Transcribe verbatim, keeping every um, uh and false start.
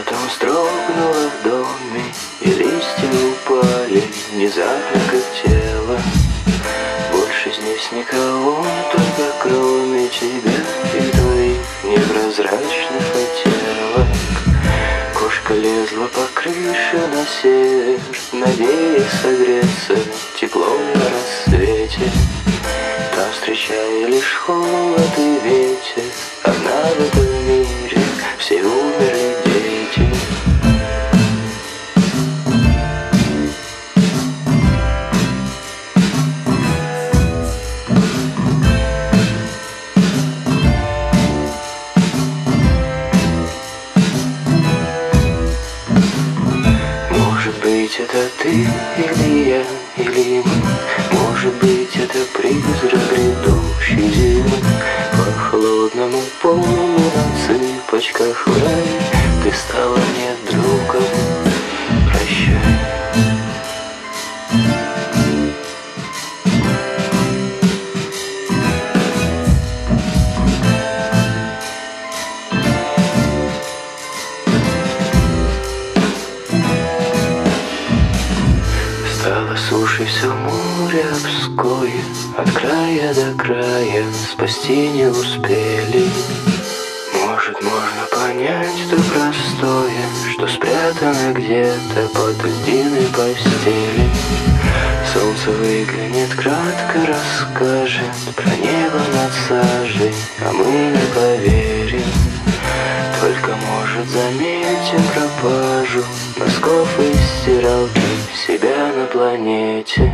Что-то вздрогнуло в доме, и листья упали внезапно, как тело. Больше здесь никого, только кроме тебя и твоих непрозрачных оттенок. Кошка лезла по крыше на север, надеясь согреться теплом на рассвете. Там встречая лишь холод и ветер, одна в этом мире все умерли дети. Может быть, это ты или я, или мы. Может быть, это призрак грядущей зимы. По холодному полу на цыпочках в рай ты стала мне другом. Прощай. Стало сушей все море обское, от края до края спасти не успели. Может, можно понять то простое, что спрятано где-то под льдиной постели. Солнце выглянет, кратко расскажет про небо над сажей, а мы не поверим. Только, может, заметим пропажу носков и стиралки себя на планете.